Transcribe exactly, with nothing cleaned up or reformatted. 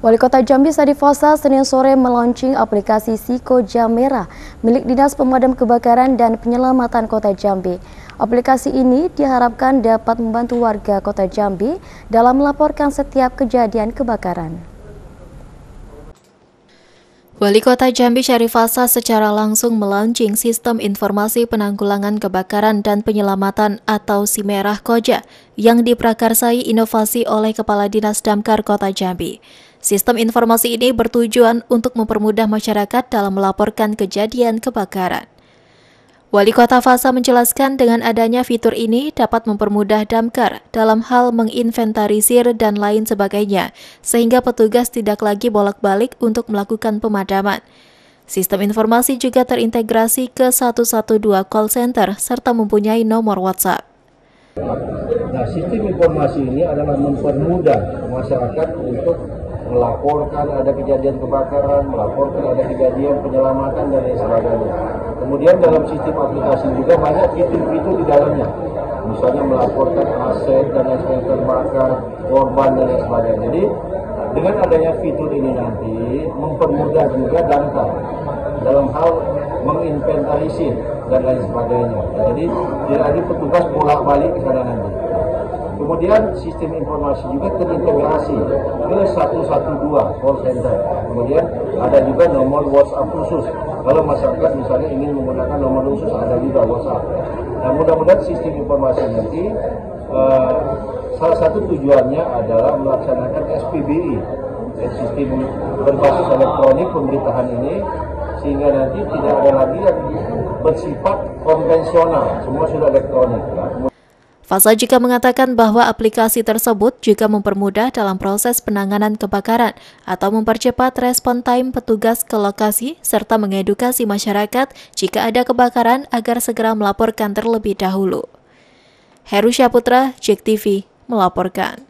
Wali Kota Jambi Syarif Fasa Senin sore melaunching aplikasi Si Koja Merah milik Dinas Pemadam Kebakaran dan Penyelamatan Kota Jambi. Aplikasi ini diharapkan dapat membantu warga Kota Jambi dalam melaporkan setiap kejadian kebakaran. Wali Kota Jambi Syarif Fasa secara langsung melaunching Sistem Informasi Penanggulangan Kebakaran dan Penyelamatan atau Si Merah Koja yang diprakarsai inovasi oleh Kepala Dinas Damkar Kota Jambi. Sistem informasi ini bertujuan untuk mempermudah masyarakat dalam melaporkan kejadian kebakaran. Wali Kota Fasa menjelaskan dengan adanya fitur ini dapat mempermudah damkar dalam hal menginventarisir dan lain sebagainya, sehingga petugas tidak lagi bolak-balik untuk melakukan pemadaman. Sistem informasi juga terintegrasi ke satu satu dua call center serta mempunyai nomor WhatsApp. Nah, sistem informasi ini adalah mempermudah masyarakat untuk melaporkan ada kejadian kebakaran, melaporkan ada kejadian penyelamatan dan lain sebagainya. Kemudian dalam sistem aplikasi juga banyak fitur-fitur di dalamnya, misalnya melaporkan aset dan lain sebagainya, terbakar, korban dan lain sebagainya. Jadi dengan adanya fitur ini nanti mempermudah juga damkar dalam hal menginventarisir dan lain sebagainya. Jadi tidak lagi petugas bolak-balik ke sana nanti. Kemudian sistem informasi juga terintegrasi ke satu satu dua call center. Kemudian ada juga nomor WhatsApp khusus. Kalau masyarakat misalnya ingin menggunakan nomor khusus, ada juga WhatsApp. Nah, mudah-mudahan sistem informasi nanti eh, salah satu tujuannya adalah melaksanakan S P B E, sistem berbasis elektronik pemerintahan ini, sehingga nanti tidak ada lagi yang bersifat konvensional, semua sudah elektronik. Nah, Fasa juga mengatakan bahwa aplikasi tersebut juga mempermudah dalam proses penanganan kebakaran atau mempercepat respon time petugas ke lokasi serta mengedukasi masyarakat jika ada kebakaran agar segera melaporkan terlebih dahulu. Heru Syaputra, J E K T V, melaporkan.